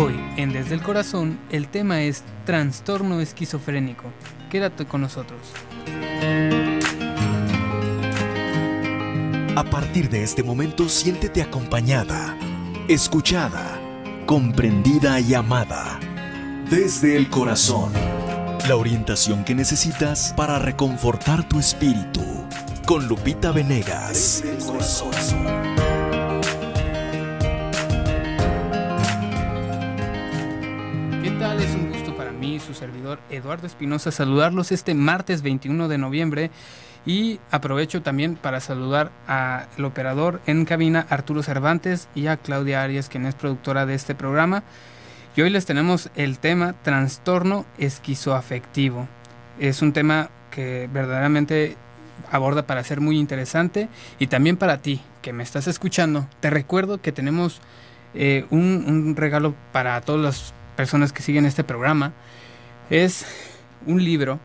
Hoy, en Desde el Corazón, el tema es trastorno esquizofrénico. Quédate con nosotros. A partir de este momento, siéntete acompañada, escuchada, comprendida y amada. Desde el Corazón, la orientación que necesitas para reconfortar tu espíritu. Con Lupita Venegas. Desde el Corazón. Su servidor Eduardo Espinosa, saludarlos este martes 21 de noviembre y aprovecho también para saludar al operador en cabina Arturo Cervantes y a Claudia Arias, quien es productora de este programa. Y hoy les tenemos el tema trastorno esquizoafectivo. Es un tema que verdaderamente aborda para ser muy interesante, y también para ti que me estás escuchando, te recuerdo que tenemos un regalo para todas las personas que siguen este programa. Es un libro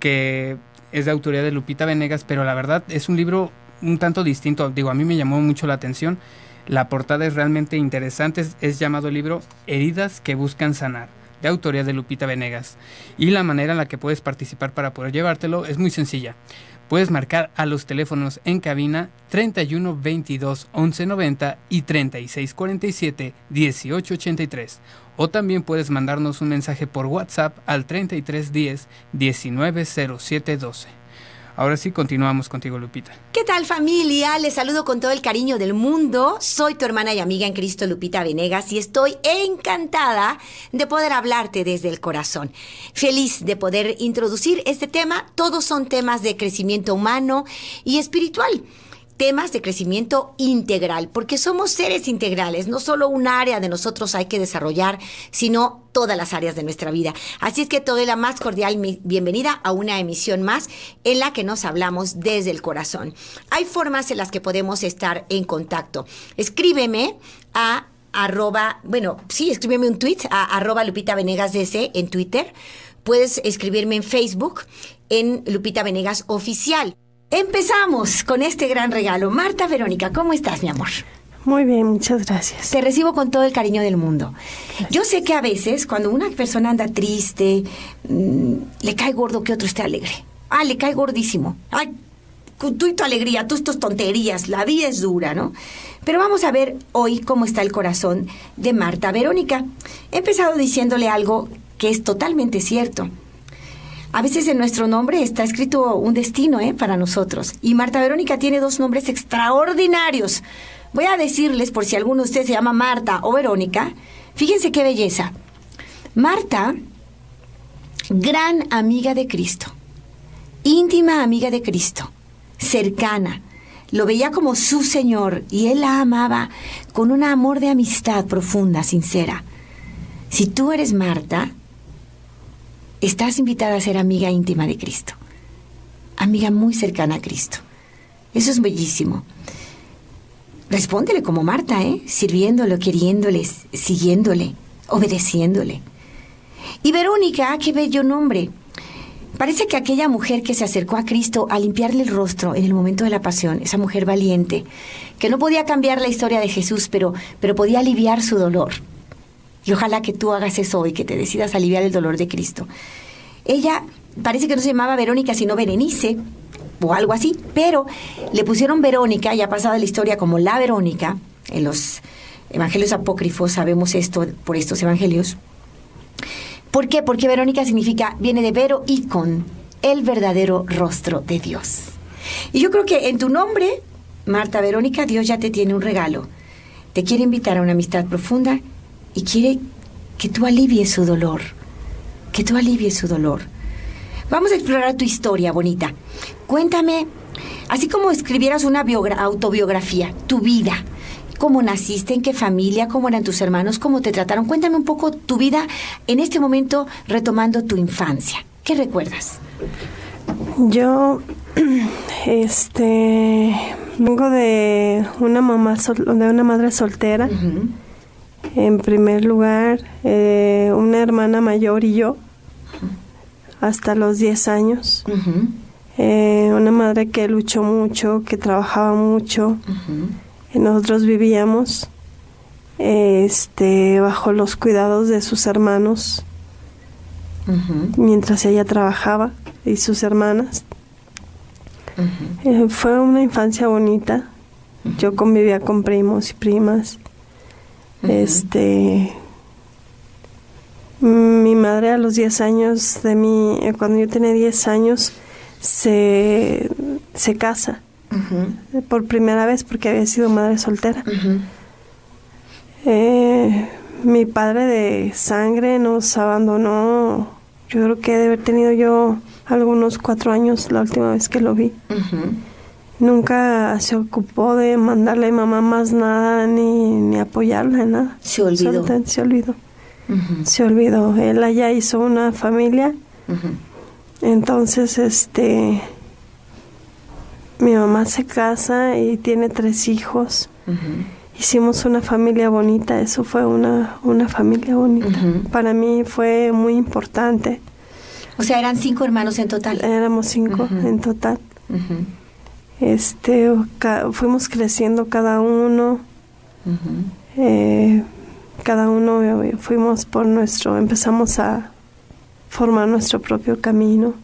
que es de autoría de Lupita Venegas, pero la verdad es un libro un tanto distinto. Digo, a mí me llamó mucho la atención. La portada es realmente interesante. Es llamado el libro Heridas que buscan sanar, de autoría de Lupita Venegas. Y la manera en la que puedes participar para poder llevártelo es muy sencilla. Puedes marcar a los teléfonos en cabina 31 22 11 90 y 36 47 18 83. O también puedes mandarnos un mensaje por WhatsApp al 33 10 19 07 12. Ahora sí, continuamos contigo, Lupita. ¿Qué tal, familia? Les saludo con todo el cariño del mundo. Soy tu hermana y amiga en Cristo, Lupita Venegas, y estoy encantada de poder hablarte desde el corazón. Feliz de poder introducir este tema. Todos son temas de crecimiento humano y espiritual. Temas de crecimiento integral, porque somos seres integrales. No solo un área de nosotros hay que desarrollar, sino todas las áreas de nuestra vida. Así es que te doy la más cordial bienvenida a una emisión más en la que nos hablamos desde el corazón. Hay formas en las que podemos estar en contacto. Escríbeme a escríbeme un tweet a @LupitaVenegasDC en Twitter. Puedes escribirme en Facebook en Lupita Venegas Oficial. Empezamos con este gran regalo. Marta Verónica, ¿cómo estás, mi amor? Muy bien, muchas gracias. Te recibo con todo el cariño del mundo. Gracias. Yo sé que a veces cuando una persona anda triste, le cae gordo que otro esté alegre. Ah, le cae gordísimo. Ay, tú y tu alegría, tú y tus tonterías, la vida es dura, ¿no? Pero vamos a ver hoy cómo está el corazón de Marta Verónica. He empezado diciéndole algo que es totalmente cierto. A veces en nuestro nombre está escrito un destino para nosotros. Y Marta Verónica tiene dos nombres extraordinarios. Voy a decirles, por si alguno de ustedes se llama Marta o Verónica, fíjense qué belleza. Marta, gran amiga de Cristo, íntima amiga de Cristo, cercana. Lo veía como su Señor y él la amaba con un amor de amistad profunda, sincera. Si tú eres Marta, estás invitada a ser amiga íntima de Cristo, amiga muy cercana a Cristo. Eso es bellísimo. Respóndele como Marta, sirviéndole, queriéndole, siguiéndole, obedeciéndole. Y Verónica, qué bello nombre. Parece que aquella mujer que se acercó a Cristo a limpiarle el rostro en el momento de la pasión, esa mujer valiente, que no podía cambiar la historia de Jesús, pero podía aliviar su dolor. Y ojalá que tú hagas eso hoy, que te decidas aliviar el dolor de Cristo. Ella parece que no se llamaba Verónica, sino Berenice, o algo así, pero le pusieron Verónica, ya pasada la historia como la Verónica. En los evangelios apócrifos sabemos esto, por estos evangelios. ¿Por qué? Porque Verónica significa, viene de Vero y con, el verdadero rostro de Dios. Y yo creo que en tu nombre, Marta Verónica, Dios ya te tiene un regalo. Te quiere invitar a una amistad profunda y quiere que tú alivies su dolor, que tú alivies su dolor. Vamos a explorar tu historia bonita. Cuéntame, así como escribieras una autobiografía, tu vida, cómo naciste, en qué familia, cómo eran tus hermanos, cómo te trataron. Cuéntame un poco tu vida en este momento, retomando tu infancia. ¿Qué recuerdas? Yo, vengo de una madre soltera. Uh-huh. En primer lugar, una hermana mayor y yo, hasta los 10 años. Uh-huh. Una madre que luchó mucho, que trabajaba mucho. Uh-huh. Nosotros vivíamos bajo los cuidados de sus hermanos, mientras ella trabajaba, y sus hermanas. Fue una infancia bonita. Yo convivía con primos y primas. Mi madre a los 10 años de mí, cuando yo tenía 10 años, se casa por primera vez, porque había sido madre soltera. Mi padre de sangre nos abandonó. Yo creo que he de haber tenido yo algunos 4 años la última vez que lo vi. Nunca se ocupó de mandarle a mi mamá más nada, ni apoyarla en nada. Se olvidó. Solamente se olvidó. Se olvidó. Él allá hizo una familia. Entonces, mi mamá se casa y tiene 3 hijos. Hicimos una familia bonita. Eso fue una familia bonita. Para mí fue muy importante. O sea, eran 5 hermanos en total. Éramos 5 en total. Fuimos creciendo cada uno. Cada uno fuimos por nuestro... Empezamos a formar nuestro propio camino.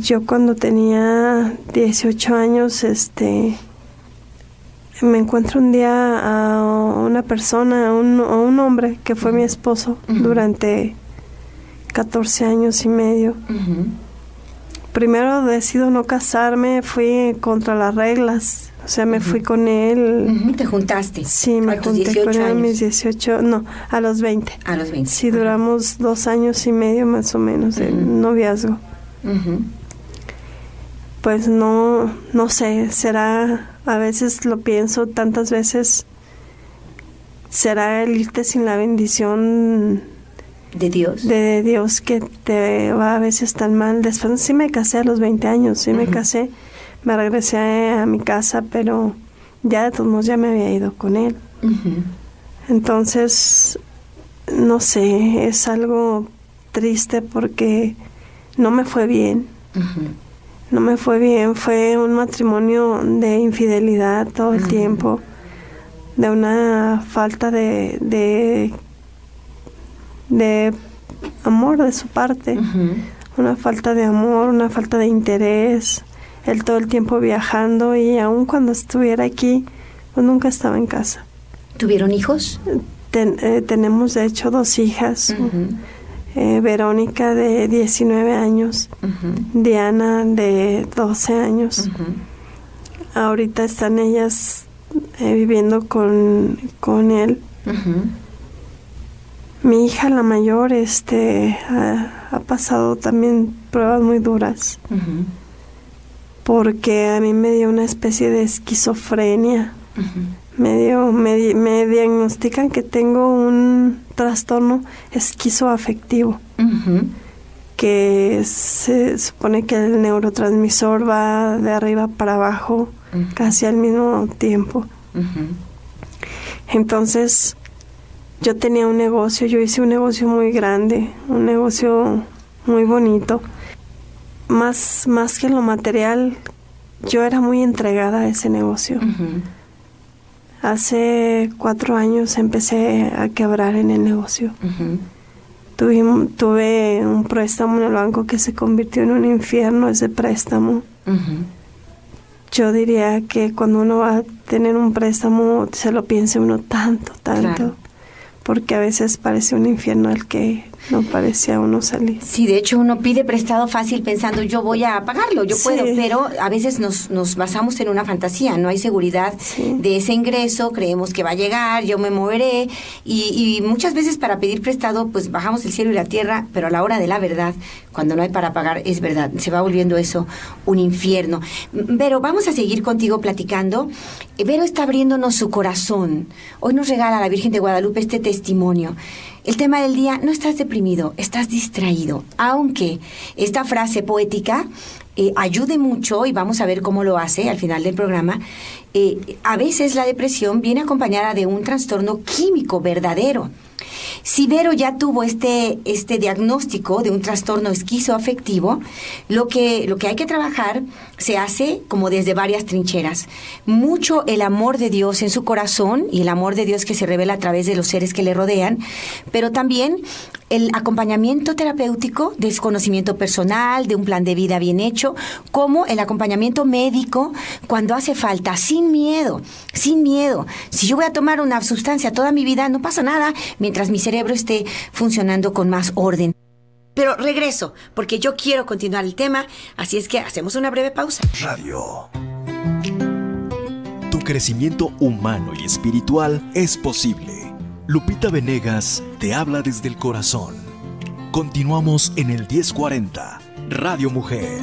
Yo cuando tenía 18 años, me encuentro un día a una persona, a un hombre que fue mi esposo durante 14 años y medio. Primero decido no casarme, fui contra las reglas, o sea, me fui con él. ¿Te juntaste? Sí, me junté con él a mis 18, no, a los 20. A los 20. Sí, duramos 2 años y medio más o menos de noviazgo. Pues no sé, será... A veces lo pienso tantas veces, será el irte sin la bendición de Dios, que te va a veces tan mal. Después sí me casé a los 20 años, sí me casé, me regresé a mi casa, pero ya de todos modos ya me había ido con él. Entonces, no sé, es algo triste porque no me fue bien. No me fue bien, fue un matrimonio de infidelidad todo el tiempo, de una falta de amor de su parte, una falta de amor, una falta de interés, él todo el tiempo viajando, y aun cuando estuviera aquí, pues nunca estaba en casa. ¿Tuvieron hijos? Tenemos de hecho 2 hijas. Verónica de 19 años, Diana de 12 años. Ahorita están ellas viviendo con él. Mi hija, la mayor, ha pasado también pruebas muy duras, porque a mí me dio una especie de esquizofrenia. Me diagnostican que tengo un trastorno esquizoafectivo, que se supone que el neurotransmisor va de arriba para abajo casi al mismo tiempo. Entonces, yo tenía un negocio, yo hice un negocio muy grande, un negocio muy bonito. Más que lo material, yo era muy entregada a ese negocio. Hace 4 años empecé a quebrar en el negocio. Tuve un préstamo en el banco que se convirtió en un infierno ese préstamo. Yo diría que cuando uno va a tener un préstamo, se lo piense uno tanto. Claro. Porque a veces parece un infierno al que no parecía uno salir. Sí, de hecho uno pide prestado fácil pensando yo voy a pagarlo, yo puedo, pero a veces nos basamos en una fantasía, no hay seguridad de ese ingreso, creemos que va a llegar, yo me moveré, y muchas veces para pedir prestado pues bajamos el cielo y la tierra, pero a la hora de la verdad, cuando no hay para pagar, es verdad, se va volviendo eso un infierno. Vero, vamos a seguir contigo platicando. Vero está abriéndonos su corazón. Hoy nos regala la Virgen de Guadalupe este testimonio. El tema del día: no estás deprimido, estás distraído. Aunque esta frase poética ayude mucho, y vamos a ver cómo lo hace al final del programa, a veces la depresión viene acompañada de un trastorno químico verdadero. Si Vero ya tuvo este diagnóstico de un trastorno esquizoafectivo, lo que hay que trabajar se hace como desde varias trincheras. Mucho el amor de Dios en su corazón y el amor de Dios que se revela a través de los seres que le rodean, pero también el acompañamiento terapéutico, desconocimiento personal, de un plan de vida bien hecho, como el acompañamiento médico cuando hace falta, sin miedo, sin miedo. Si yo voy a tomar una sustancia toda mi vida, no pasa nada, mientras mi cerebro esté funcionando con más orden. Pero regreso, porque yo quiero continuar el tema, así es que hacemos una breve pausa. Radio. Tu crecimiento humano y espiritual es posible. Lupita Venegas te habla desde el corazón. Continuamos en el 1040, Radio Mujer.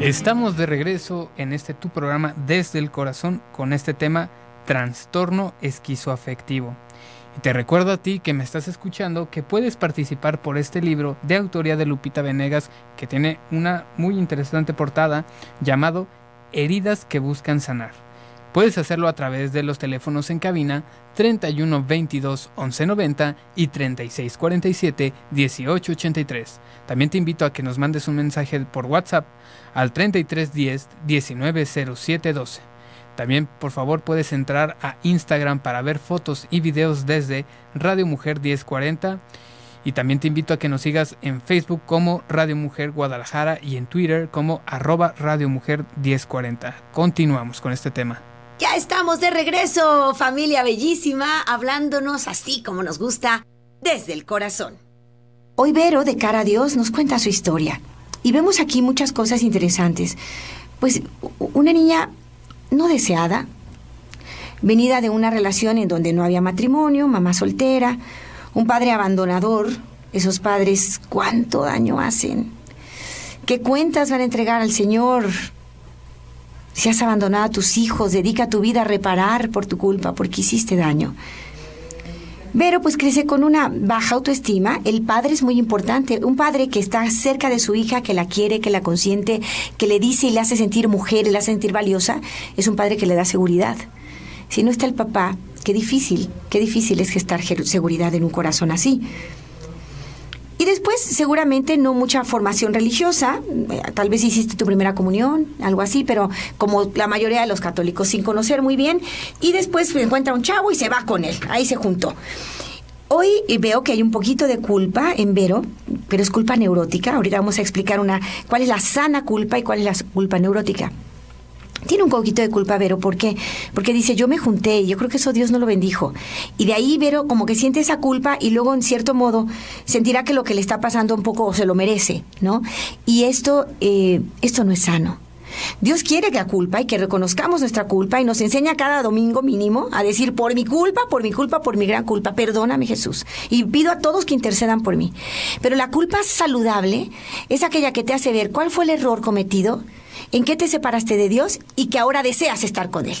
Estamos de regreso en este tu programa Desde el Corazón con este tema trastorno esquizoafectivo. Y te recuerdo a ti que me estás escuchando que puedes participar por este libro de autoría de Lupita Venegas, que tiene una muy interesante portada llamado Heridas que buscan sanar. Puedes hacerlo a través de los teléfonos en cabina 31 22 11 90 y 36 47 18 83. También te invito a que nos mandes un mensaje por WhatsApp al 33 10 19 07 12. También, por favor, puedes entrar a Instagram para ver fotos y videos desde Radio Mujer 1040. Y también te invito a que nos sigas en Facebook como Radio Mujer Guadalajara y en Twitter como @RadioMujer1040. Continuamos con este tema. Ya estamos de regreso, familia bellísima, hablándonos así como nos gusta, desde el corazón. Hoy Vero, de cara a Dios, nos cuenta su historia. Y vemos aquí muchas cosas interesantes. Pues una niña no deseada, venida de una relación en donde no había matrimonio, mamá soltera, un padre abandonador. Esos padres, ¿cuánto daño hacen? ¿Qué cuentas van a entregar al Señor? Si has abandonado a tus hijos, dedica tu vida a reparar por tu culpa, porque hiciste daño. Vero pues crece con una baja autoestima. El padre es muy importante, un padre que está cerca de su hija, que la quiere, que la consiente, que le dice y le hace sentir mujer, le hace sentir valiosa, es un padre que le da seguridad. Si no está el papá, qué difícil es gestar seguridad en un corazón así. Y después seguramente no mucha formación religiosa, tal vez hiciste tu primera comunión, algo así, pero como la mayoría de los católicos, sin conocer muy bien, y después se encuentra un chavo y se va con él, ahí se juntó. Hoy veo que hay un poquito de culpa en Vero, pero es culpa neurótica. Ahorita vamos a explicar cuál es la sana culpa y cuál es la culpa neurótica. Tiene un poquito de culpa Vero, ¿por qué? Porque dice, yo me junté y yo creo que eso Dios no lo bendijo. Y de ahí Vero como que siente esa culpa y luego en cierto modo sentirá que lo que le está pasando un poco se lo merece, ¿no? Y esto no es sano. Dios quiere que la culpa y que reconozcamos nuestra culpa, y nos enseña cada domingo mínimo a decir, por mi culpa, por mi culpa, por mi gran culpa, perdóname Jesús, y pido a todos que intercedan por mí. Pero la culpa saludable es aquella que te hace ver cuál fue el error cometido, en qué te separaste de Dios y que ahora deseas estar con Él.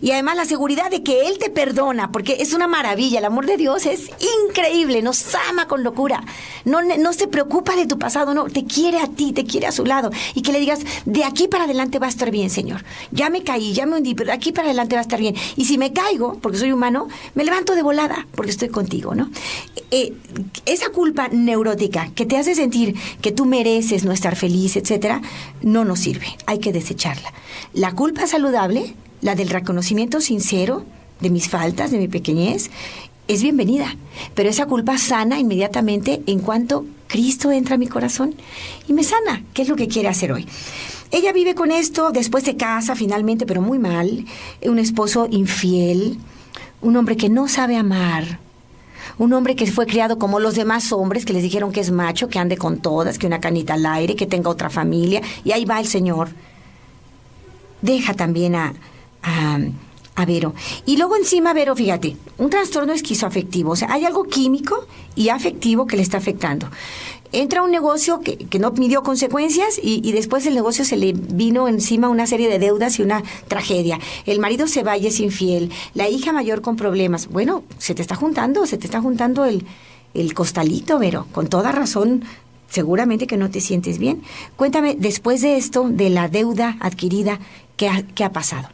Y además la seguridad de que Él te perdona, porque es una maravilla, el amor de Dios es increíble, nos ama con locura, no se preocupa de tu pasado, no, te quiere a ti, te quiere a su lado. Y que le digas, de aquí para adelante va a estar bien, Señor, ya me caí, ya me hundí, pero de aquí para adelante va a estar bien. Y si me caigo, porque soy humano, me levanto de volada, porque estoy contigo, ¿no? Esa culpa neurótica que te hace sentir que tú mereces no estar feliz, etcétera, no nos sirve, hay que desecharla. La culpa saludable, la del reconocimiento sincero de mis faltas, de mi pequeñez, es bienvenida. Pero esa culpa sana inmediatamente en cuanto Cristo entra a mi corazón y me sana, que es lo que quiere hacer hoy. Ella vive con esto, después se casa finalmente, pero muy mal. Un esposo infiel, un hombre que no sabe amar, un hombre que fue criado como los demás hombres, que les dijeron que es macho, que ande con todas, que una canita al aire, que tenga otra familia. Y ahí va el Señor. Deja también a Vero. Y luego encima, Vero, fíjate, un trastorno esquizoafectivo. O sea, hay algo químico y afectivo que le está afectando. Entra a un negocio que no midió consecuencias y después el negocio se le vino encima una serie de deudas y una tragedia. El marido se va y es infiel. La hija mayor con problemas. Bueno, se te está juntando el costalito, Vero, con toda razón seguramente que no te sientes bien. Cuéntame, después de esto, de la deuda adquirida, ¿qué ha pasado?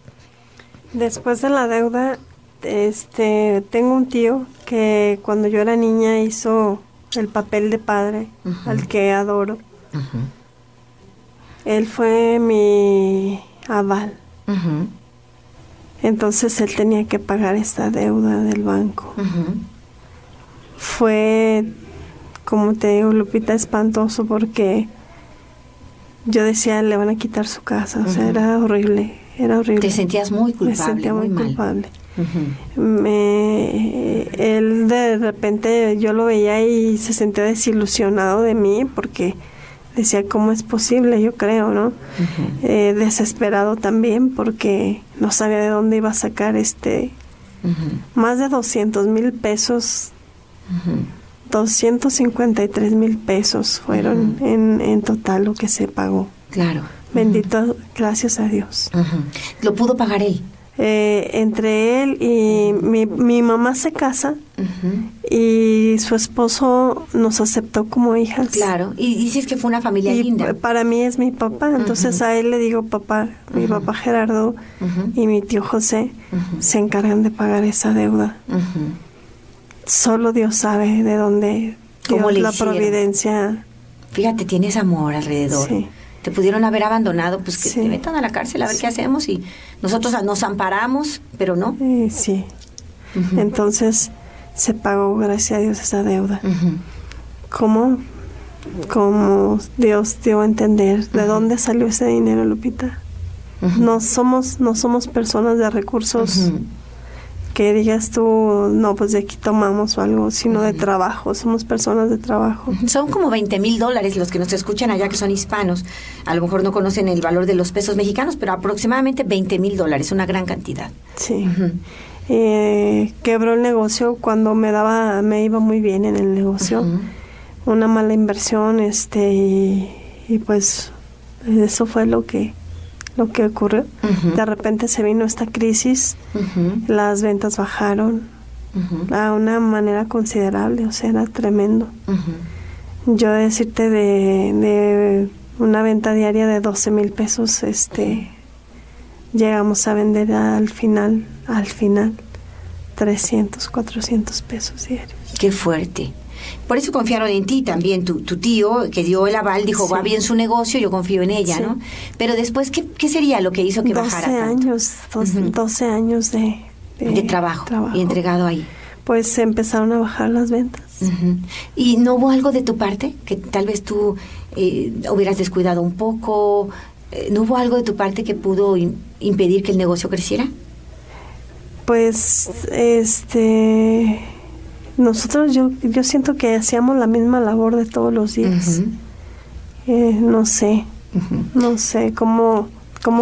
Después de la deuda, tengo un tío que cuando yo era niña hizo el papel de padre, uh-huh, al que adoro. Uh-huh. Él fue mi aval. Uh-huh. Entonces él tenía que pagar esta deuda del banco. Uh-huh. Fue, como te digo, Lupita, espantoso, porque yo decía, le van a quitar su casa. Uh-huh. O sea, era horrible, era horrible. Te sentías muy culpable. Me sentía muy culpable. Uh-huh. Él de repente, yo lo veía y se sentía desilusionado de mí, porque decía, ¿cómo es posible? Yo creo, ¿no? Uh-huh. Desesperado también, porque no sabía de dónde iba a sacar uh-huh, más de 200,000 pesos, uh-huh, 253,000 pesos fueron, uh-huh, en total lo que se pagó. Claro. Uh-huh. Bendito, gracias a Dios. Uh-huh. ¿Lo pudo pagar él? Entre él y mi mamá se casa, uh-huh, y su esposo nos aceptó como hijas. Claro, y dices que fue una familia linda. Para mí es mi papá, entonces, uh-huh, a él le digo papá. Mi, uh-huh, papá Gerardo, uh-huh, y mi tío José, uh-huh, se encargan de pagar esa deuda. Uh-huh. Solo Dios sabe de dónde, cómo Dios, la providencia. Fíjate, tienes amor alrededor. Sí. Te pudieron haber abandonado, pues que sí, te metan a la cárcel, a ver, sí, qué hacemos, y nosotros nos amparamos, pero no. Sí. Uh-huh. Entonces se pagó, gracias a Dios, esa deuda. Uh-huh. Como Dios dio a entender, uh-huh, ¿de dónde salió ese dinero, Lupita? Uh-huh. No somos personas de recursos, uh-huh, que digas tú, no, pues de aquí tomamos o algo, sino, uh-huh, de trabajo. Somos personas de trabajo. Son como $20,000 los que nos escuchan allá, que son hispanos. A lo mejor no conocen el valor de los pesos mexicanos, pero aproximadamente $20,000, una gran cantidad. Sí. Uh-huh. Quebró el negocio cuando me iba muy bien en el negocio. Uh-huh. Una mala inversión, y pues eso fue lo que ocurrió. Uh-huh. De repente se vino esta crisis, uh-huh, las ventas bajaron, uh-huh, a una manera considerable, o sea, era tremendo. Uh-huh. Yo decirte de una venta diaria de 12,000 pesos, llegamos a vender al final 300, 400 pesos diarios. ¡Qué fuerte! Por eso confiaron en ti también, tu tío que dio el aval, dijo, sí, va bien su negocio, yo confío en ella, sí, ¿no? Pero después, ¿qué sería lo que hizo que bajara tanto? 12 años de trabajo y entregado ahí. Pues empezaron a bajar las ventas. Uh-huh. ¿Y no hubo algo de tu parte? Que tal vez tú hubieras descuidado un poco. ¿No hubo algo de tu parte que pudo impedir que el negocio creciera? Pues, nosotros, yo siento que hacíamos la misma labor de todos los días. Uh-huh. No sé, uh-huh, no sé cómo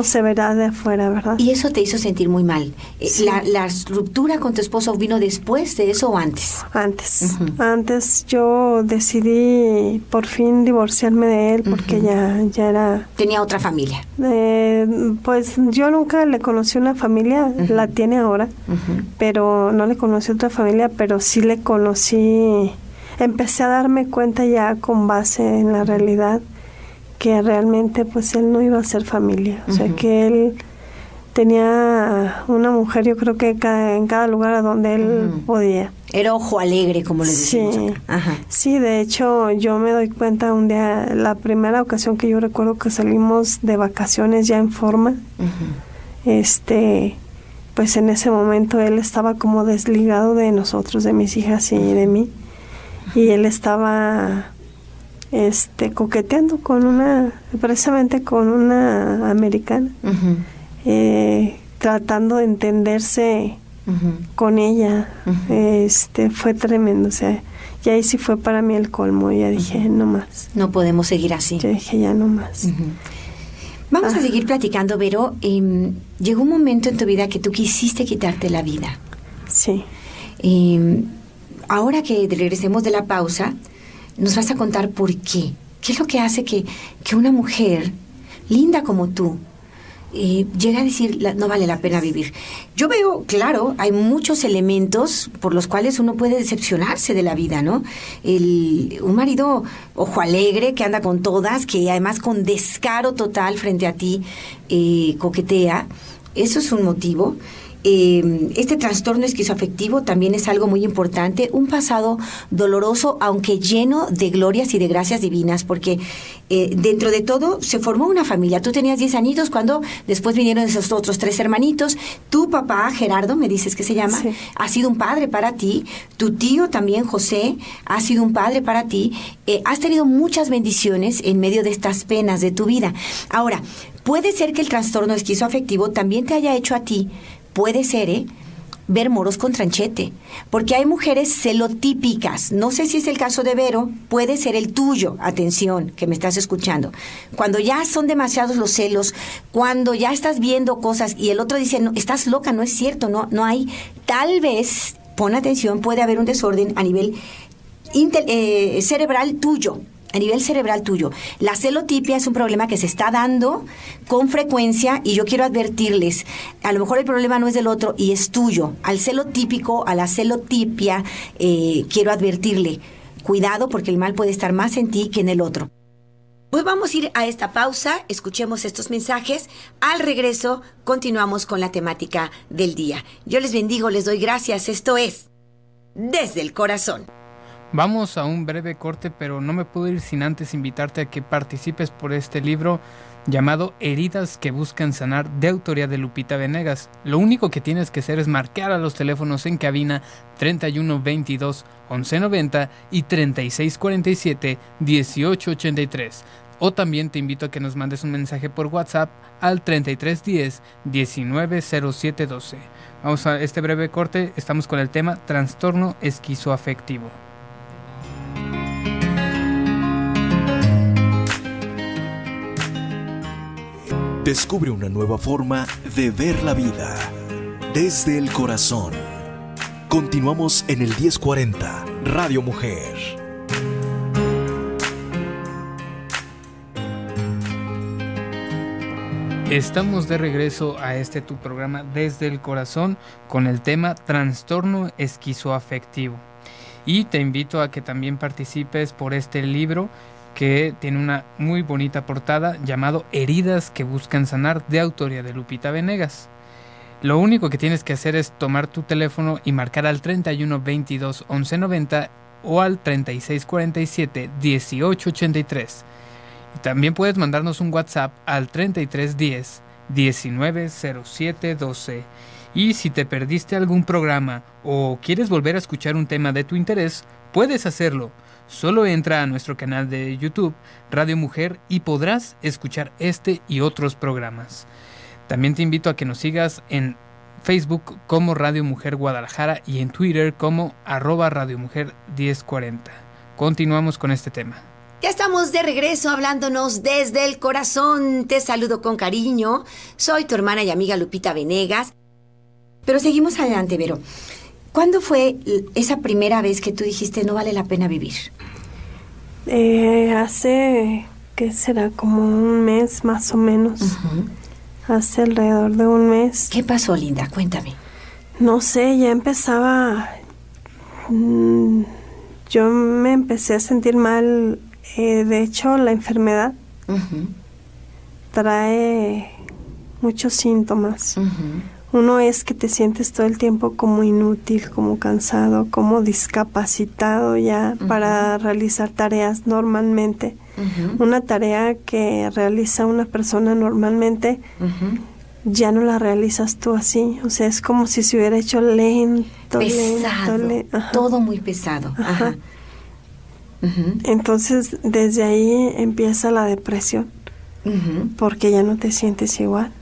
se verá de afuera, ¿verdad? Y eso te hizo sentir muy mal. Sí. ¿La ruptura con tu esposo vino después de eso o antes? Antes. Uh-huh. Antes yo decidí por fin divorciarme de él, porque, uh-huh, ya era... Tenía otra familia. Pues yo nunca le conocí una familia, uh-huh, la tiene ahora, uh-huh, pero no le conocí otra familia, pero sí le conocí... Empecé a darme cuenta ya con base en la realidad, que realmente pues él no iba a ser familia, o sea, uh-huh, que él tenía una mujer, yo creo que en cada lugar a donde él, uh-huh, podía. Era ojo alegre, como le decimos. Sí. Ajá. Sí, de hecho yo me doy cuenta un día, la primera ocasión que yo recuerdo que salimos de vacaciones ya en forma, uh-huh, pues en ese momento él estaba como desligado de nosotros, de mis hijas y de mí, uh-huh, y él estaba... coqueteando precisamente con una americana, uh-huh, tratando de entenderse, uh-huh, con ella, uh-huh, fue tremendo, o sea, y ahí sí fue para mí el colmo, ya dije, uh-huh, no más. No podemos seguir así. Yo dije, ya no más. Uh-huh. Vamos a seguir platicando, Vero. Llegó un momento en tu vida que tú quisiste quitarte la vida. Sí. Ahora que regresemos de la pausa, nos vas a contar por qué. ¿Qué es lo que hace que una mujer linda como tú llega a decir, no vale la pena vivir. Yo veo, claro, hay muchos elementos por los cuales uno puede decepcionarse de la vida, ¿no? Un marido ojo alegre, que anda con todas, que además con descaro total frente a ti coquetea, eso es un motivo. Este trastorno esquizoafectivo también es algo muy importante, un pasado doloroso aunque lleno de glorias y de gracias divinas, porque dentro de todo se formó una familia. Tú tenías 10 añitos cuando después vinieron esos otros 3 hermanitos. Tu papá, Gerardo, me dices que se llama, sí, ha sido un padre para ti. Tu tío también, José, ha sido un padre para ti. Has tenido muchas bendiciones en medio de estas penas de tu vida. Ahora, puede ser que el trastorno esquizoafectivo también te haya hecho a ti, puede ser, ver moros con tranchete, porque hay mujeres celotípicas. No sé si es el caso de Vero, puede ser el tuyo, atención, que me estás escuchando. Cuando ya son demasiados los celos, cuando ya estás viendo cosas y el otro dice, no, estás loca, no es cierto, no hay. Tal vez, pon atención, puede haber un desorden a nivel cerebral tuyo. A nivel cerebral tuyo. La celotipia es un problema que se está dando con frecuencia y yo quiero advertirles, a lo mejor el problema no es del otro y es tuyo. Al celotípico, a la celotipia, quiero advertirle, cuidado porque el mal puede estar más en ti que en el otro. Pues vamos a ir a esta pausa, escuchemos estos mensajes. Al regreso continuamos con la temática del día. Yo les bendigo, les doy gracias. Esto es Desde el Corazón. Vamos a un breve corte, pero no me puedo ir sin antes invitarte a que participes por este libro llamado Heridas que buscan sanar, de autoría de Lupita Venegas. Lo único que tienes que hacer es marcar a los teléfonos en cabina 3122-1190 y 3647-1883. O también te invito a que nos mandes un mensaje por WhatsApp al 3310-190712. Vamos a este breve corte, estamos con el tema trastorno esquizoafectivo. Descubre una nueva forma de ver la vida desde el corazón. Continuamos en el 1040 Radio Mujer. Estamos de regreso a este tu programa Desde el Corazón con el tema trastorno esquizoafectivo. Y te invito a que también participes por este libro que tiene una muy bonita portada llamado Heridas que buscan sanar, de autoría de Lupita Venegas. Lo único que tienes que hacer es tomar tu teléfono y marcar al 3122-1190 o al 3647-1883. También puedes mandarnos un WhatsApp al 3310-190712. Y si te perdiste algún programa o quieres volver a escuchar un tema de tu interés, puedes hacerlo. Solo entra a nuestro canal de YouTube, Radio Mujer, y podrás escuchar este y otros programas. También te invito a que nos sigas en Facebook como Radio Mujer Guadalajara y en Twitter como @radiomujer1040. Continuamos con este tema. Ya estamos de regreso hablándonos desde el corazón. Te saludo con cariño. Soy tu hermana y amiga Lupita Venegas. Pero seguimos adelante, Vero. ¿Cuándo fue esa primera vez que tú dijiste no vale la pena vivir? Hace, ¿qué será? Como un mes más o menos. Hace alrededor de un mes. ¿Qué pasó, linda? Cuéntame. No sé, ya empezaba... yo me empecé a sentir mal. De hecho, la enfermedad trae muchos síntomas. Uno es que te sientes todo el tiempo como inútil, como cansado, como discapacitado ya para realizar tareas normalmente. Una tarea que realiza una persona normalmente ya no la realizas tú así. O sea, es como si se hubiera hecho lento, pesado, todo muy pesado. Entonces, desde ahí empieza la depresión, porque ya no te sientes igual.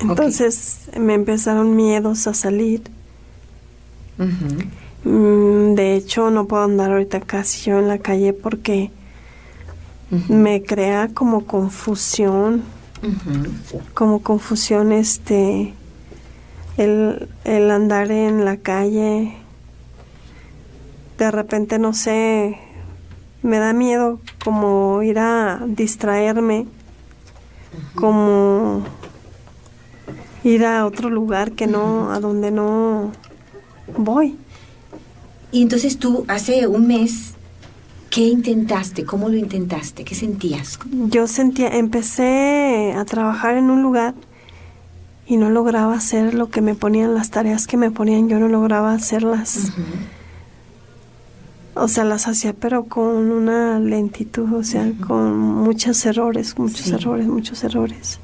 Entonces me empezaron miedos a salir. De hecho, no puedo andar ahorita casi yo en la calle porque me crea como confusión. Como confusión el andar en la calle. De repente, no sé, me da miedo como ir a distraerme, como... ir a otro lugar que no, a donde no voy. Y entonces tú hace un mes, ¿qué intentaste? ¿Cómo lo intentaste? ¿Qué sentías? Yo sentía, empecé a trabajar en un lugar y no lograba hacer lo que me ponían, las tareas que me ponían, yo no lograba hacerlas. O sea, las hacía, pero con una lentitud, o sea, con muchos errores, muchos errores.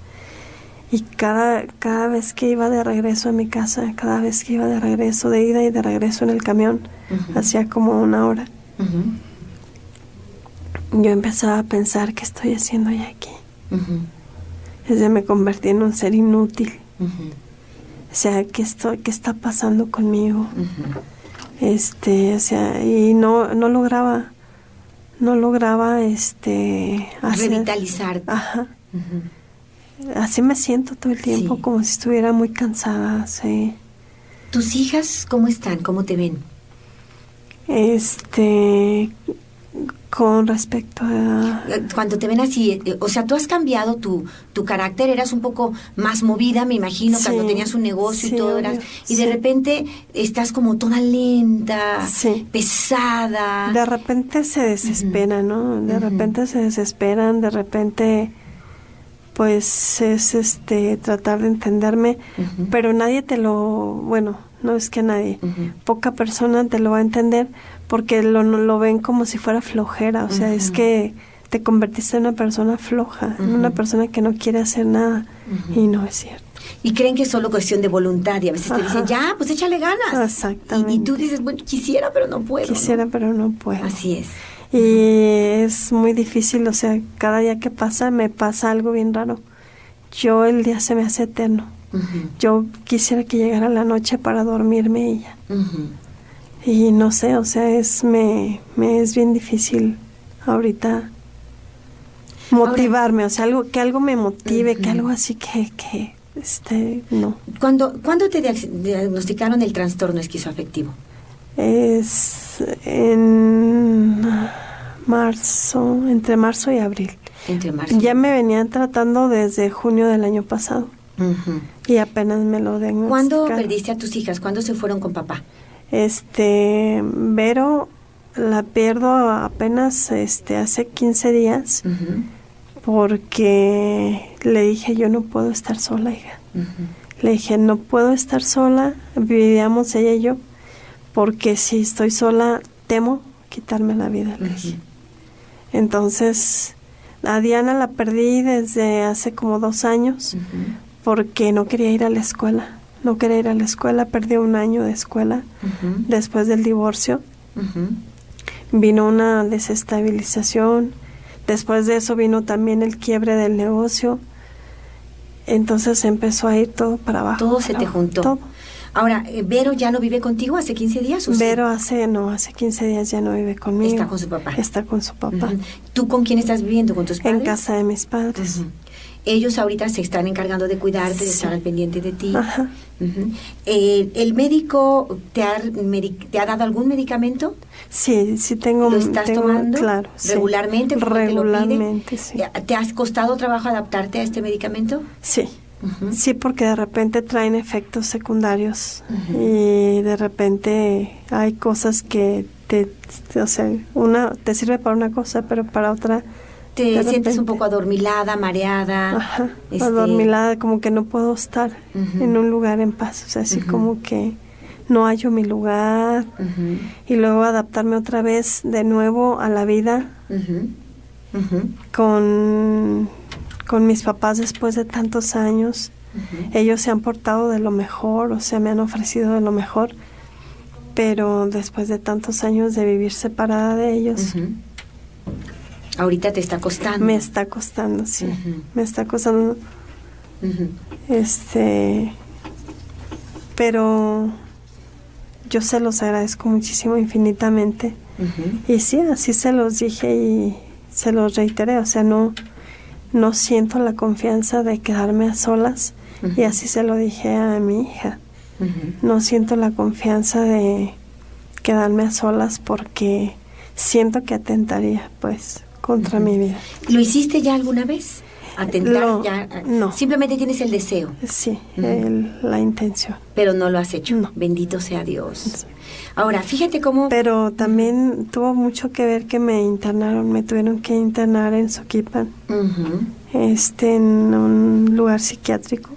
Y cada vez que iba de regreso a mi casa, cada vez que iba de regreso, de ida y de regreso en el camión, hacía como una hora. Yo empezaba a pensar, ¿qué estoy haciendo ya aquí? O sea, me convertí en un ser inútil. O sea, ¿qué está pasando conmigo? O sea, y no lograba, hacer, revitalizarte. Ajá. Así me siento todo el tiempo, como si estuviera muy cansada, ¿Tus hijas cómo están? ¿Cómo te ven? Con respecto a... Cuando te ven así, o sea, tú has cambiado tu carácter, eras un poco más movida, me imagino, cuando tenías un negocio y todo, eras, y de repente estás como toda lenta, pesada. De repente se desesperan, ¿no? De repente se desesperan, de repente... Pues es tratar de entenderme, pero nadie te lo... Bueno, no es que nadie, poca persona te lo va a entender porque lo ven como si fuera flojera, o sea, es que te convertiste en una persona floja, en una persona que no quiere hacer nada, y no es cierto. Y creen que es solo cuestión de voluntad y a veces te dicen, ya, pues échale ganas. Exactamente. Y tú dices, bueno, quisiera, pero no puedo. Quisiera, ¿no? Pero no puedo. Así es. Y es muy difícil, o sea, cada día que pasa me pasa algo bien raro. El día se me hace eterno. Yo quisiera que llegara la noche para dormirme y ya. Y no sé, o sea, me es bien difícil ahorita motivarme, o sea, que algo me motive, que algo así que no. ¿Cuándo te diagnosticaron el trastorno esquizoafectivo? Es en marzo, entre marzo y abril. Ya me venían tratando desde junio del año pasado. Y apenas me lo diagnosticaron. ¿Cuándo perdiste a tus hijas? ¿Cuándo se fueron con papá? Vero la pierdo apenas hace 15 días. Porque le dije, yo no puedo estar sola, hija. Le dije, no puedo estar sola. Vivíamos ella y yo. Porque si estoy sola, temo quitarme la vida, le dije. Entonces, a Diana la perdí desde hace como 2 años, porque no quería ir a la escuela. No quería ir a la escuela, perdí un año de escuela después del divorcio. Vino una desestabilización. Después de eso vino también el quiebre del negocio. Entonces empezó a ir todo para abajo. Todo se te juntó. Todo. Ahora, ¿Vero ya no vive contigo hace 15 días? ¿O Vero hace 15 días ya no vive conmigo. Está con su papá. Está con su papá. ¿Tú con quién estás viviendo? ¿Con tus padres? En casa de mis padres. Ellos ahorita se están encargando de cuidarte, de estar al pendiente de ti. ¿El médico te ha dado algún medicamento? Sí, sí tengo. ¿Lo estás tomando? Claro. ¿Regularmente? Regularmente, sí. ¿Te has costado trabajo adaptarte a este medicamento? Sí. Sí, porque de repente traen efectos secundarios y de repente hay cosas que o sea, te sirve para una cosa, pero para otra... Te sientes un poco adormilada, mareada. Adormilada, como que no puedo estar en un lugar en paz, o sea, así como que no hallo mi lugar y luego adaptarme otra vez de nuevo a la vida con mis papás después de tantos años. Ellos se han portado de lo mejor, o sea, me han ofrecido de lo mejor, pero después de tantos años de vivir separada de ellos. Ahorita te está costando. Me está costando, sí. Me está costando. Pero yo se los agradezco muchísimo, infinitamente. Y sí, así se los dije y se los reiteré, o sea, no siento la confianza de quedarme a solas, y así se lo dije a mi hija. No siento la confianza de quedarme a solas porque siento que atentaría, pues, contra mi vida. ¿Lo hiciste ya alguna vez? atentar, lo, ya, no. Simplemente tienes el deseo. Sí, la intención. Pero no lo has hecho. No. Bendito sea Dios. Sí. Ahora, fíjate cómo... Pero también tuvo mucho que ver que me internaron, me tuvieron que internar en Zoquipán, en un lugar psiquiátrico,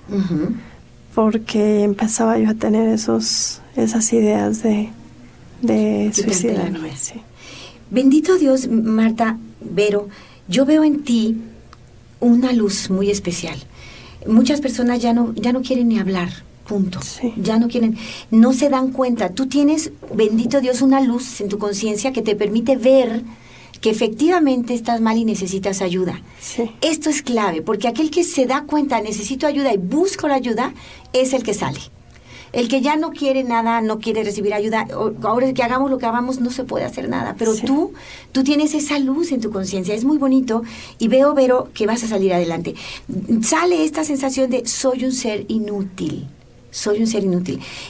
porque empezaba yo a tener esas ideas de suicidarme. Sí. Bendito Dios, Marta, Vero, yo veo en ti una luz muy especial. Muchas personas ya no quieren ni hablar, punto. Sí. Ya no quieren, no se dan cuenta. Tú tienes, bendito Dios, una luz en tu conciencia que te permite ver que efectivamente estás mal y necesitas ayuda. Sí. Esto es clave, porque aquel que se da cuenta, necesito ayuda y busco la ayuda, es el que sale. El que ya no quiere nada, no quiere recibir ayuda, ahora que hagamos lo que hagamos no se puede hacer nada, pero sí, tú tienes esa luz en tu conciencia, es muy bonito, y veo, Vero, que vas a salir adelante. Sale esta sensación de soy un ser inútil,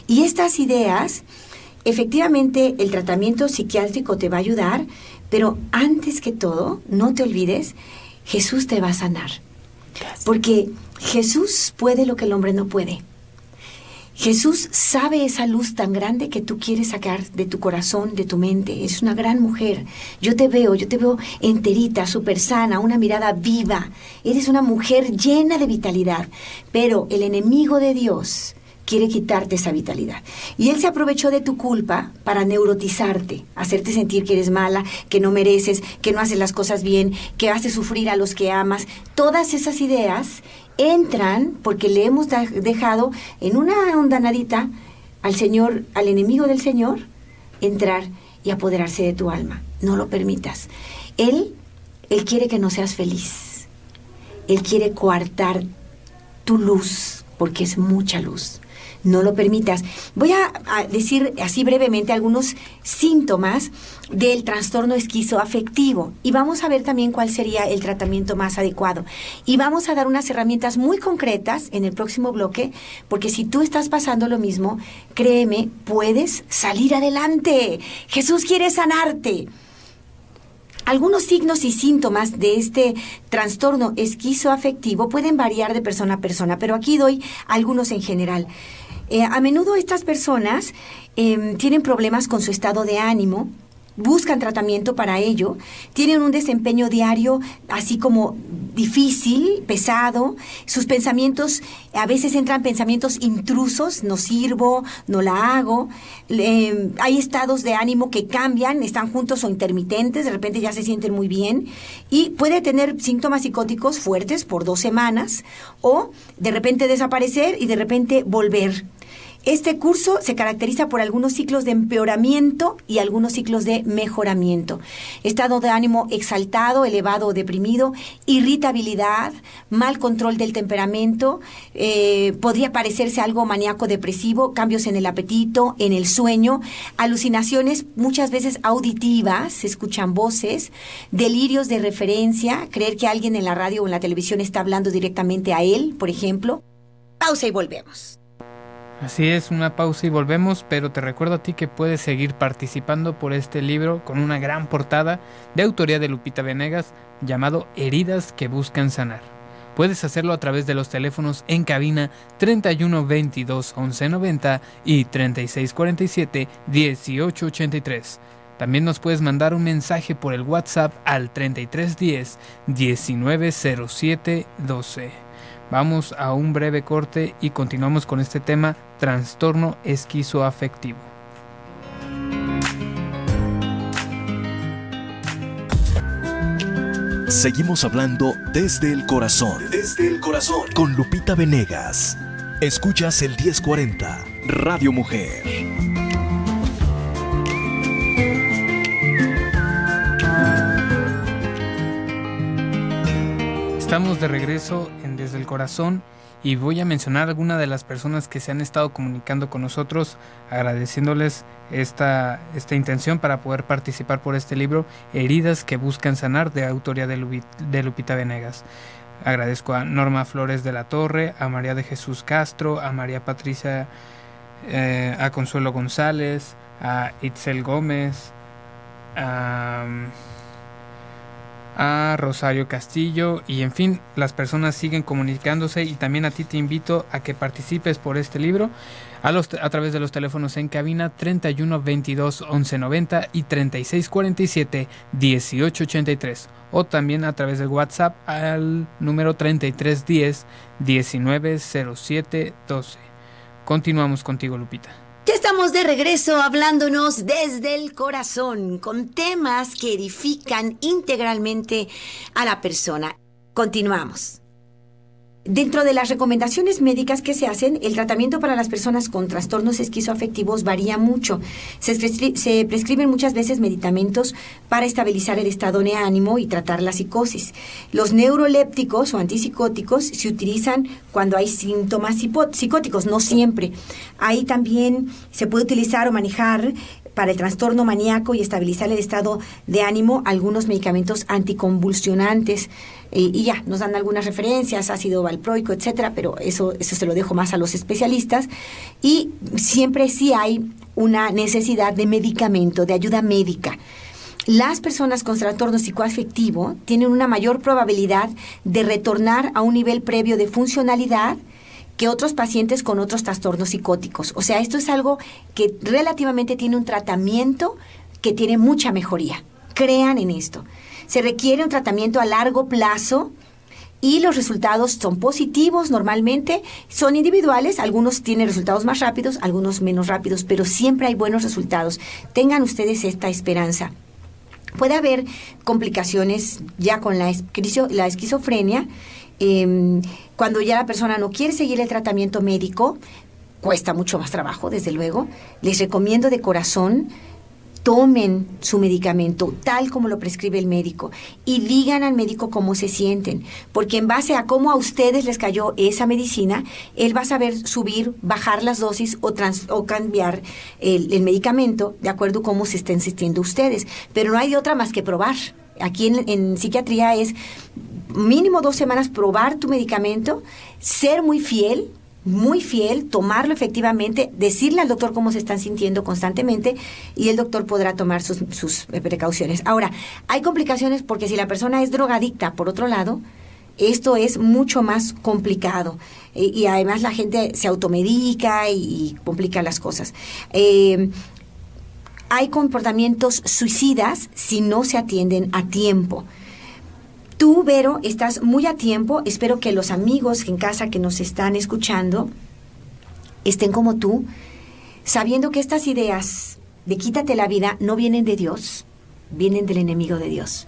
y estas ideas, efectivamente el tratamiento psiquiátrico te va a ayudar, pero antes que todo, no te olvides, Jesús te va a sanar, porque Jesús puede lo que el hombre no puede. Jesús sabe esa luz tan grande que tú quieres sacar de tu corazón, de tu mente. Es una gran mujer. Yo te veo enterita, súper sana, una mirada viva. Eres una mujer llena de vitalidad. Pero el enemigo de Dios quiere quitarte esa vitalidad. Y él se aprovechó de tu culpa para neurotizarte, hacerte sentir que eres mala, que no mereces, que no haces las cosas bien, que haces sufrir a los que amas. Todas esas ideas... entran porque le hemos dejado en una ondanadita al Señor, al enemigo del Señor, entrar y apoderarse de tu alma. No lo permitas. Él quiere que no seas feliz. Él quiere coartar tu luz, porque es mucha luz. No lo permitas. Voy a decir así brevemente algunos síntomas del trastorno esquizoafectivo y vamos a ver también cuál sería el tratamiento más adecuado. Y vamos a dar unas herramientas muy concretas en el próximo bloque, porque si tú estás pasando lo mismo, créeme, puedes salir adelante. Jesús quiere sanarte. Algunos signos y síntomas de este trastorno esquizoafectivo pueden variar de persona a persona, pero aquí doy algunos en general. A menudo estas personas tienen problemas con su estado de ánimo, buscan tratamiento para ello, tienen un desempeño diario así como difícil, pesado, sus pensamientos, a veces entran pensamientos intrusos, no sirvo, no la hago, hay estados de ánimo que cambian, están juntos o intermitentes, de repente ya se sienten muy bien, y puede tener síntomas psicóticos fuertes por 2 semanas, o de repente desaparecer y de repente volver. Este curso se caracteriza por algunos ciclos de empeoramiento y algunos ciclos de mejoramiento. Estado de ánimo exaltado, elevado o deprimido, irritabilidad, mal control del temperamento, podría parecerse algo maníaco depresivo, cambios en el apetito, en el sueño, alucinaciones muchas veces auditivas, se escuchan voces, delirios de referencia, creer que alguien en la radio o en la televisión está hablando directamente a él, por ejemplo. Pausa y volvemos. Así es, una pausa y volvemos, pero te recuerdo a ti que puedes seguir participando por este libro con una gran portada de autoría de Lupita Venegas llamado Heridas que buscan sanar. Puedes hacerlo a través de los teléfonos en cabina 3122-1190 y 3647-1883. También nos puedes mandar un mensaje por el WhatsApp al 3310-190712. Vamos a un breve corte y continuamos con este tema, trastorno esquizoafectivo. Seguimos hablando desde el corazón. Desde el corazón. Con Lupita Venegas. Escuchas el 1040, Radio Mujer. Estamos de regreso en Desde el Corazón y voy a mencionar algunas de las personas que se han estado comunicando con nosotros, agradeciéndoles esta intención para poder participar por este libro, Heridas que buscan sanar, de autoría de Lupita Venegas. Agradezco a Norma Flores de la Torre, a María de Jesús Castro, a María Patricia, a Consuelo González, a Itzel Gómez, a Rosario Castillo y en fin, las personas siguen comunicándose y también a ti te invito a que participes por este libro a través de los teléfonos en cabina 31 22 11 90 y 36 47 18 83 o también a través de WhatsApp al número 33 10 19 07 12. Continuamos contigo, Lupita. Ya estamos de regreso hablándonos desde el corazón con temas que edifican integralmente a la persona. Continuamos. Dentro de las recomendaciones médicas que se hacen, el tratamiento para las personas con trastornos esquizoafectivos varía mucho. Se prescriben muchas veces medicamentos para estabilizar el estado de ánimo y tratar la psicosis. Los neurolépticos o antipsicóticos se utilizan cuando hay síntomas psicóticos, no siempre. Ahí también se puede utilizar o manejar para el trastorno maníaco y estabilizar el estado de ánimo, algunos medicamentos anticonvulsionantes. Y ya, nos dan algunas referencias, ácido valproico, etcétera, pero eso se lo dejo más a los especialistas. Y siempre sí hay una necesidad de medicamento, de ayuda médica. Las personas con trastorno psicoafectivo tienen una mayor probabilidad de retornar a un nivel previo de funcionalidad que otros pacientes con otros trastornos psicóticos. O sea, esto es algo que relativamente tiene un tratamiento que tiene mucha mejoría. Crean en esto. Se requiere un tratamiento a largo plazo y los resultados son positivos normalmente, son individuales, algunos tienen resultados más rápidos, algunos menos rápidos, pero siempre hay buenos resultados. Tengan ustedes esta esperanza. Puede haber complicaciones ya con la esquizofrenia, cuando ya la persona no quiere seguir el tratamiento médico, cuesta mucho más trabajo, desde luego. Les recomiendo de corazón, tomen su medicamento tal como lo prescribe el médico y digan al médico cómo se sienten, porque en base a cómo a ustedes les cayó esa medicina, él va a saber subir, bajar las dosis o cambiar el medicamento de acuerdo a cómo se estén sintiendo ustedes. Pero no hay de otra más que probar. Aquí en psiquiatría es mínimo 2 semanas probar tu medicamento, ser muy fiel, tomarlo efectivamente, decirle al doctor cómo se están sintiendo constantemente y el doctor podrá tomar sus precauciones. Ahora, hay complicaciones porque si la persona es drogadicta, por otro lado, esto es mucho más complicado y además la gente se automedica y complica las cosas. Hay comportamientos suicidas si no se atienden a tiempo. Tú, Vero, estás muy a tiempo. Espero que los amigos en casa que nos están escuchando estén como tú, sabiendo que estas ideas de quítate la vida no vienen de Dios, vienen del enemigo de Dios.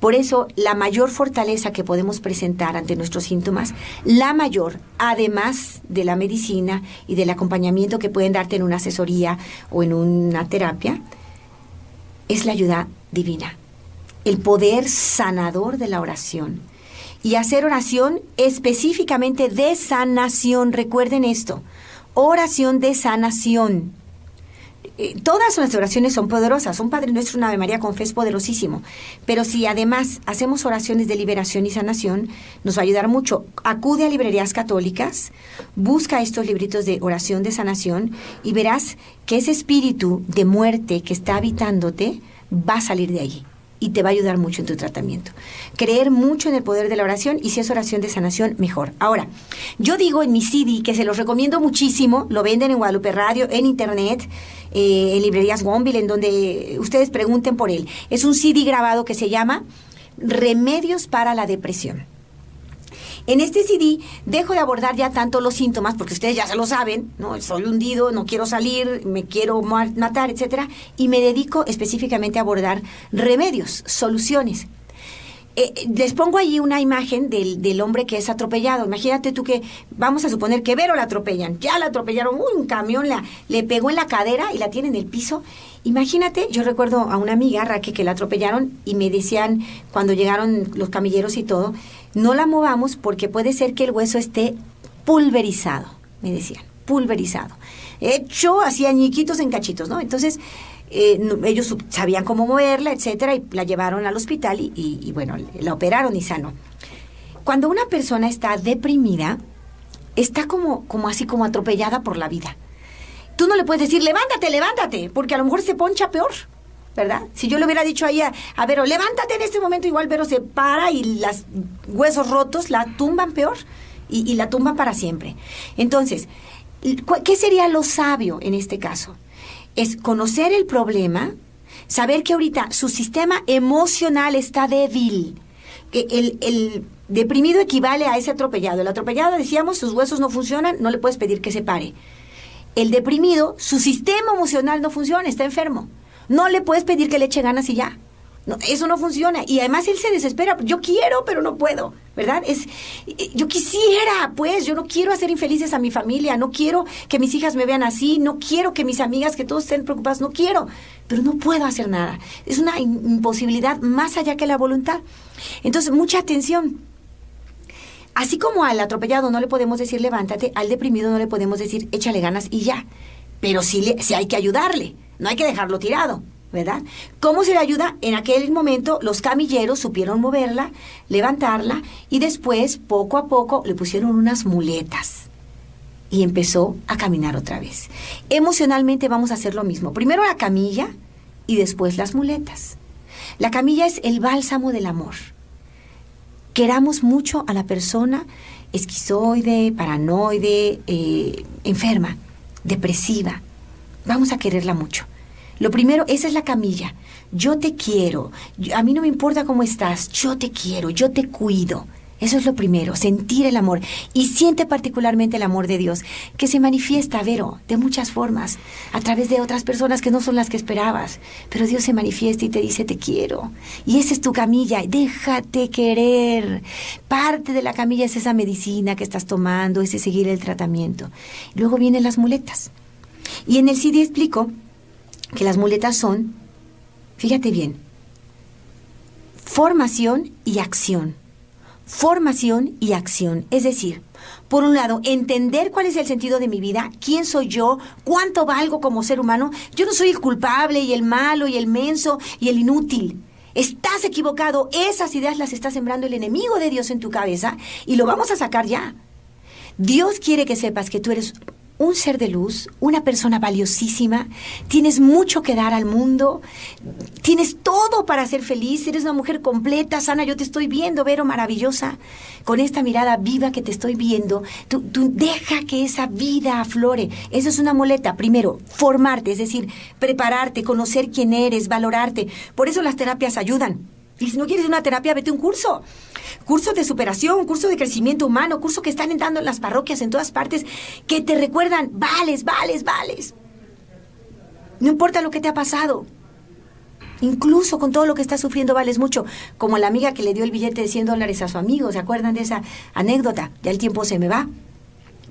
Por eso, la mayor fortaleza que podemos presentar ante nuestros síntomas, la mayor, además de la medicina y del acompañamiento que pueden darte en una asesoría o en una terapia, es la ayuda divina. El poder sanador de la oración y hacer oración específicamente de sanación. Recuerden esto, oración de sanación. Todas nuestras oraciones son poderosas, un Padre Nuestro, una Ave María con fe es poderosísimo, pero si además hacemos oraciones de liberación y sanación, nos va a ayudar mucho. Acude a librerías católicas, busca estos libritos de oración de sanación y verás que ese espíritu de muerte que está habitándote va a salir de ahí. Y te va a ayudar mucho en tu tratamiento. Creer mucho en el poder de la oración y si es oración de sanación, mejor. Ahora, yo digo en mi CD que se los recomiendo muchísimo, lo venden en Guadalupe Radio, en internet, en librerías Wonville, en donde ustedes pregunten por él. Es un CD grabado que se llama Remedios para la depresión. En este CD dejo de abordar ya tanto los síntomas, porque ustedes ya se lo saben, ¿no? Soy hundido, no quiero salir, me quiero matar, etcétera, y me dedico específicamente a abordar remedios, soluciones. Les pongo allí una imagen del hombre que es atropellado. Imagínate tú que, vamos a suponer que Vero la atropellan, ya la atropellaron, un camión le pegó en la cadera y la tiene en el piso. Imagínate, yo recuerdo a una amiga, Raquel, que la atropellaron y me decían cuando llegaron los camilleros y todo, no la movamos porque puede ser que el hueso esté pulverizado, me decían, pulverizado. Hecho así añiquitos en cachitos, ¿no? Entonces, ellos sabían cómo moverla, etcétera, y la llevaron al hospital y bueno, la operaron y sanó. Cuando una persona está deprimida, está como así, como atropellada por la vida. Tú no le puedes decir, levántate, porque a lo mejor se poncha peor. ¿verdad? Si yo le hubiera dicho ahí a Vero, levántate en este momento, igual Vero se para y los huesos rotos la tumban peor y la tumban para siempre. Entonces, ¿qué sería lo sabio en este caso? Es conocer el problema, saber que ahorita su sistema emocional está débil, que el deprimido equivale a ese atropellado. El atropellado, decíamos, sus huesos no funcionan, no le puedes pedir que se pare. El deprimido, su sistema emocional no funciona, está enfermo. No le puedes pedir que le eche ganas y ya. No, eso no funciona. Y además él se desespera. Yo quiero, pero no puedo, ¿verdad? Yo quisiera, pues, yo no quiero hacer infelices a mi familia, no quiero que mis hijas me vean así, no quiero que mis amigas, que todos estén preocupados, no quiero, pero no puedo hacer nada. Es una imposibilidad más allá que la voluntad. Entonces, mucha atención. Así como al atropellado no le podemos decir levántate, al deprimido no le podemos decir échale ganas y ya. Pero sí hay que ayudarle, no hay que dejarlo tirado, ¿verdad? ¿Cómo se le ayuda? En aquel momento los camilleros supieron moverla, levantarla y después, poco a poco, le pusieron unas muletas y empezó a caminar otra vez. Emocionalmente vamos a hacer lo mismo. Primero la camilla y después las muletas. La camilla es el bálsamo del amor. Queramos mucho a la persona esquizoide, paranoide, enferma, depresiva. Vamos a quererla mucho. Lo primero, esa es la camilla. Yo te quiero. A mí no me importa cómo estás. Yo te quiero. Yo te cuido. Eso es lo primero, sentir el amor. Y siente particularmente el amor de Dios, que se manifiesta, Vero, de muchas formas, a través de otras personas que no son las que esperabas. Pero Dios se manifiesta y te dice, te quiero. Y esa es tu camilla, déjate querer. Parte de la camilla es esa medicina que estás tomando, ese seguir el tratamiento. Luego vienen las muletas. Y en el CD explico que las muletas son, fíjate bien, formación y acción. Formación y acción, es decir, por un lado, entender cuál es el sentido de mi vida, quién soy yo, cuánto valgo como ser humano. Yo no soy el culpable y el malo y el menso y el inútil. Estás equivocado, esas ideas las está sembrando el enemigo de Dios en tu cabeza y lo vamos a sacar ya. Dios quiere que sepas que tú eres un ser de luz, una persona valiosísima, tienes mucho que dar al mundo, tienes todo para ser feliz, eres una mujer completa, sana, yo te estoy viendo, Vero, maravillosa, con esta mirada viva que te estoy viendo, tú deja que esa vida aflore. Eso es una muleta, primero, formarte, es decir, prepararte, conocer quién eres, valorarte, por eso las terapias ayudan. Y si no quieres una terapia, vete a un curso. Curso de superación, curso de crecimiento humano, curso que están dando en las parroquias, en todas partes, que te recuerdan, vales, vales, vales. No importa lo que te ha pasado. Incluso con todo lo que estás sufriendo, vales mucho. Como la amiga que le dio el billete de $100 a su amigo. ¿Se acuerdan de esa anécdota? Ya el tiempo se me va.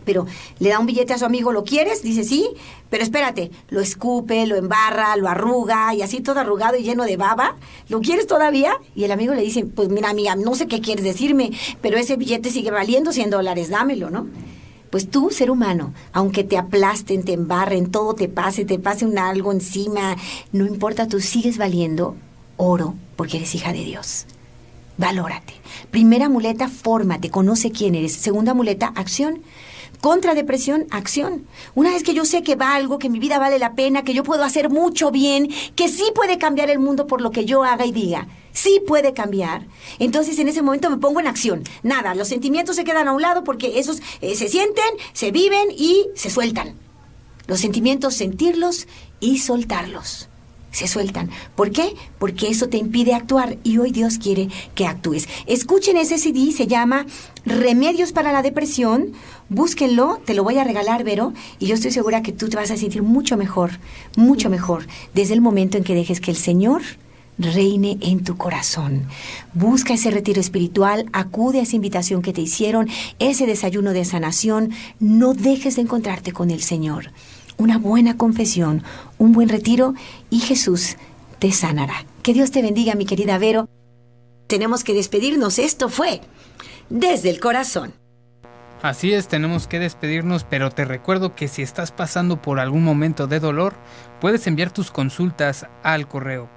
Pero le da un billete a su amigo, ¿lo quieres? Dice, sí, pero espérate, lo escupe, lo embarra, lo arruga, y así todo arrugado y lleno de baba. ¿Lo quieres todavía? Y el amigo le dice, pues mira, amiga, no sé qué quieres decirme, pero ese billete sigue valiendo $100, dámelo, ¿no? Pues tú, ser humano, aunque te aplasten, te embarren, todo te pase un algo encima, no importa, tú sigues valiendo oro porque eres hija de Dios. Valórate. Primera muleta, fórmate, conoce quién eres. Segunda muleta, acción. Contra depresión, acción. Una vez que yo sé que valgo, que mi vida vale la pena, que yo puedo hacer mucho bien, que sí puede cambiar el mundo por lo que yo haga y diga, sí puede cambiar, entonces en ese momento me pongo en acción. Nada, los sentimientos se quedan a un lado porque esos se sienten, se viven y se sueltan. Los sentimientos, sentirlos y soltarlos. Se sueltan. ¿Por qué? Porque eso te impide actuar y hoy Dios quiere que actúes. Escuchen ese CD, se llama Remedios para la depresión. Búsquenlo, te lo voy a regalar, Vero, y yo estoy segura que tú te vas a sentir mucho mejor, desde el momento en que dejes que el Señor reine en tu corazón. Busca ese retiro espiritual, acude a esa invitación que te hicieron, ese desayuno de sanación, no dejes de encontrarte con el Señor. Una buena confesión, un buen retiro y Jesús te sanará. Que Dios te bendiga, mi querida Vero. Tenemos que despedirnos. Esto fue Desde el Corazón. Así es, tenemos que despedirnos, pero te recuerdo que si estás pasando por algún momento de dolor, puedes enviar tus consultas al correo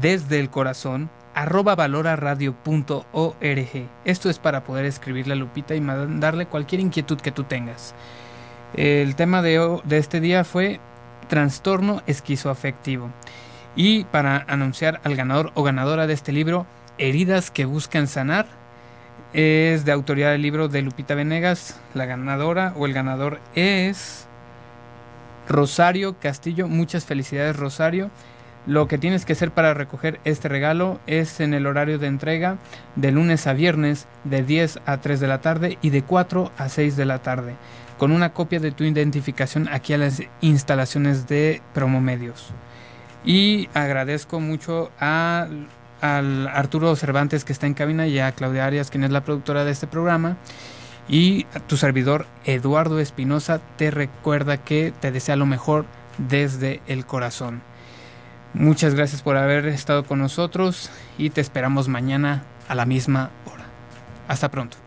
desdeelcorazon@valoraradio.org. Esto es para poder escribirle a Lupita y mandarle cualquier inquietud que tú tengas. El tema de este día fue trastorno esquizoafectivo. Y para anunciar al ganador o ganadora de este libro, Heridas que buscan sanar, es de autoría del libro de Lupita Venegas. La ganadora o el ganador es Rosario Castillo. Muchas felicidades, Rosario. Lo que tienes que hacer para recoger este regalo es en el horario de entrega de lunes a viernes de 10 a 3 de la tarde y de 4 a 6 de la tarde, con una copia de tu identificación aquí a las instalaciones de Promomedios. Y agradezco mucho al Arturo Cervantes, que está en cabina, y a Claudia Arias, quien es la productora de este programa. Y a tu servidor Eduardo Espinosa te recuerda que te desea lo mejor desde el corazón. Muchas gracias por haber estado con nosotros y te esperamos mañana a la misma hora. Hasta pronto.